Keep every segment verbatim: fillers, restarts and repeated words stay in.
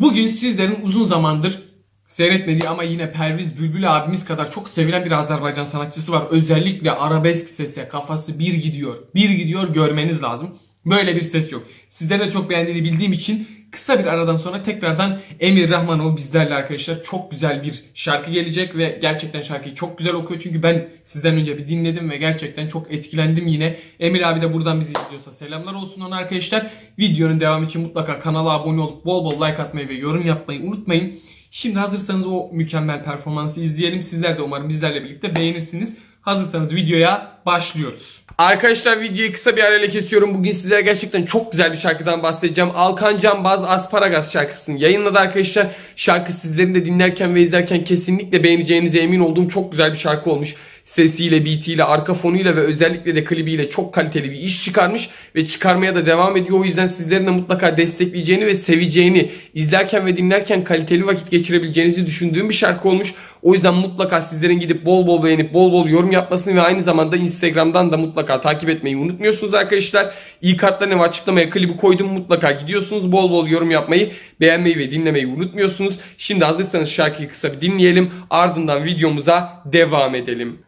Bugün sizlerin uzun zamandır seyretmediği ama yine Perviz Bülbül abimiz kadar çok sevilen bir Azerbaycan sanatçısı var. Özellikle arabesk sese kafası bir gidiyor. Bir gidiyor, görmeniz lazım. Böyle bir ses yok. Sizlere de çok beğendiğini bildiğim için kısa bir aradan sonra tekrardan Emil Rehmanov bizlerle arkadaşlar. Çok güzel bir şarkı gelecek ve gerçekten şarkıyı çok güzel okuyor. Çünkü ben sizden önce bir dinledim ve gerçekten çok etkilendim yine. Emil abi de buradan bizi izliyorsa selamlar olsun ona arkadaşlar. Videonun devamı için mutlaka kanala abone olup bol bol like atmayı ve yorum yapmayı unutmayın. Şimdi hazırsanız o mükemmel performansı izleyelim. Sizler de umarım bizlerle birlikte beğenirsiniz. Hazırsanız videoya başlıyoruz. Arkadaşlar videoyu kısa bir arayla kesiyorum. Bugün sizlere gerçekten çok güzel bir şarkıdan bahsedeceğim. Alkan Canbaz Asparagas şarkısını yayınladı arkadaşlar. Şarkı sizlerin de dinlerken ve izlerken kesinlikle beğeneceğinize emin olduğum çok güzel bir şarkı olmuş. Sesiyle, beatiyle, arka fonuyla ve özellikle de klibiyle çok kaliteli bir iş çıkarmış. Ve çıkarmaya da devam ediyor. O yüzden sizlerin de mutlaka destekleyeceğini ve seveceğini, izlerken ve dinlerken kaliteli vakit geçirebileceğinizi düşündüğüm bir şarkı olmuş. O yüzden mutlaka sizlerin gidip bol bol beğenip bol bol yorum yapmasını ve aynı zamanda Instagram'dan da mutlaka takip etmeyi unutmuyorsunuz arkadaşlar. İyi kartlarını ve açıklamaya klibi koydum. Mutlaka gidiyorsunuz. Bol bol yorum yapmayı, beğenmeyi ve dinlemeyi unutmuyorsunuz. Şimdi hazırsanız şarkıyı kısa bir dinleyelim. Ardından videomuza devam edelim.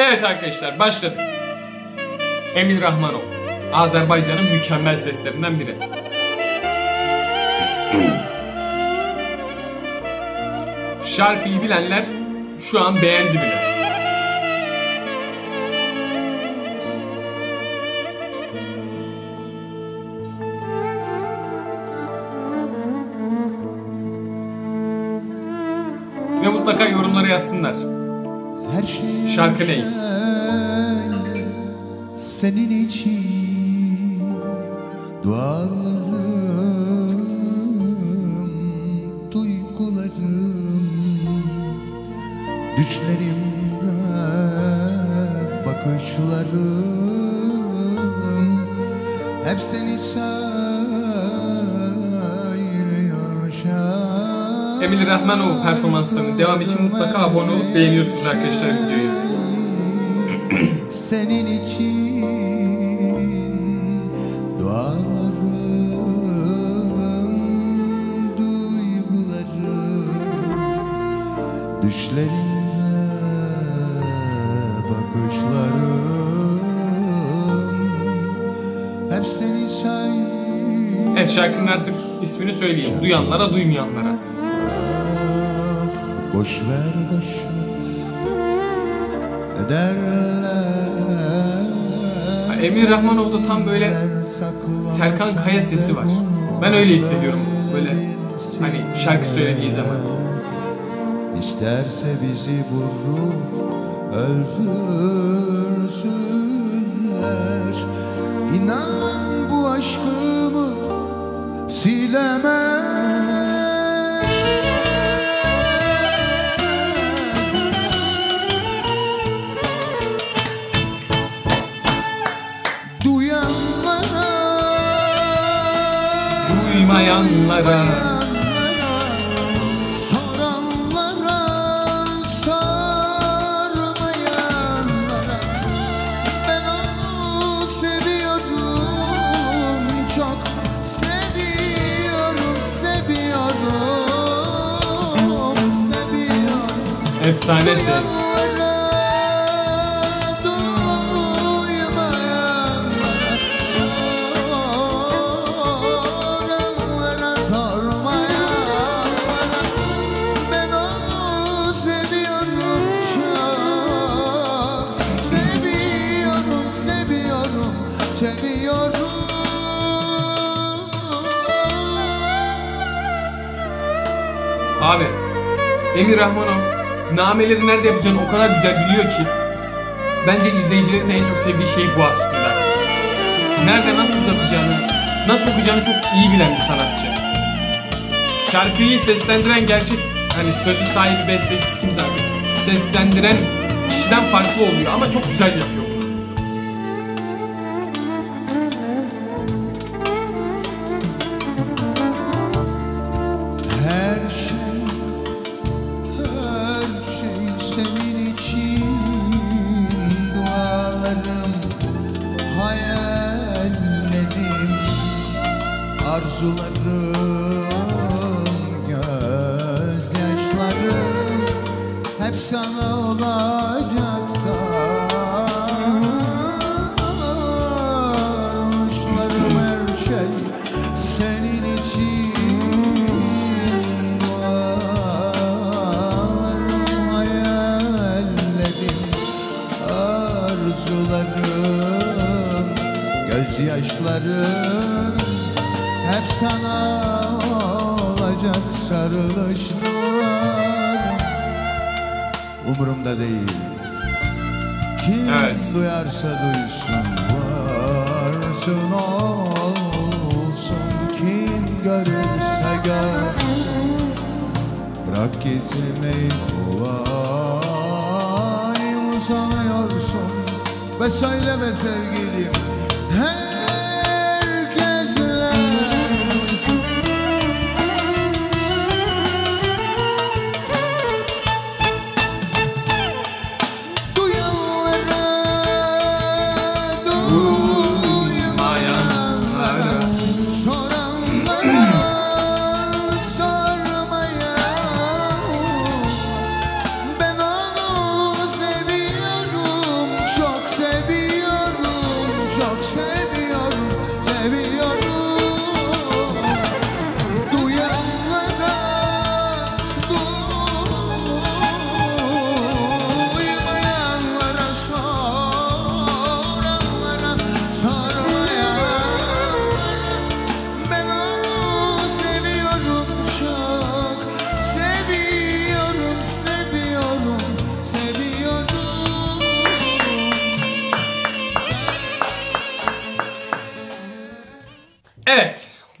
Evet arkadaşlar, başladık. Emil Rehmanov, Azerbaycan'ın mükemmel seslerinden biri. Şarkıyı bilenler şu an beğendi bile. Ve mutlaka yorumlara yazsınlar. Her şey şarkı ne? Senin için dualarım, duygularım, düşlerimde bakışlarım hep seni söylüyor şarkı. Emil Rehmanov performanslarının devam için mutlaka abone olup beğeniyorsunuz arkadaşlar videoyu. Senin için dualarım, duygularım, düşlerimde bakışlarım hep seni say. Evet, şarkının artık ismini söyleyeyim. Duyanlara duymayanlara. Boş ver boş ver derler. Emil Rehmanov'da tam böyle Serkan Kaya sesi var. Ben öyle hissediyorum böyle hani şarkı söylediği zaman. İsterse bizi vurup öldürsünler. İnan bu aşkımı silemem. Duymayanlara, soranlara, sormayanlara. Ben onu seviyorum, çok seviyorum, seviyorum, seviyorum. Efsanesi. Abi Emil Rehmanov nameleri nerede yapacağını o kadar güzel biliyor ki bence izleyicilerin de en çok sevdiği şey bu aslında. Nerede nasıl uzatacağını, nasıl okuyacağını çok iyi bilen bir sanatçı. Şarkıyı seslendiren gerçek hani sözü sahibi, bestecisi kimse abi, seslendiren kişiden farklı oluyor ama çok güzel yapıyor. Arzularım, hep sana olacaksa alışlarım her şey senin için bağlarım hayallerim arzularım gözyaşlarım hep sana olacak sarılışlar umurumda değil. Kim evet. duyarsa duysun, varsın olsun. Kim görürse görsün. Bırak gitmeyi kolay uzanıyorsun. Ve söyle be sevgilim, herkesle duysun.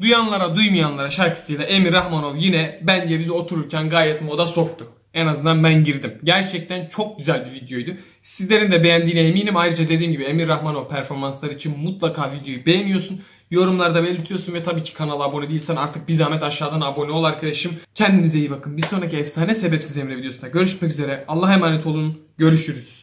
Duyanlara Duymayanlara şarkısıyla Emil Rehmanov yine bence bizi otururken gayet moda soktu. En azından ben girdim. Gerçekten çok güzel bir videoydu. Sizlerin de beğendiğine eminim. Ayrıca dediğim gibi Emil Rehmanov performansları için mutlaka videoyu beğeniyorsun. Yorumlarda belirtiyorsun ve tabii ki kanala abone değilsen artık bir zahmet aşağıdan abone ol arkadaşım. Kendinize iyi bakın. Bir sonraki efsane Sebepsiz Emre videosunda görüşmek üzere. Allah'a emanet olun. Görüşürüz.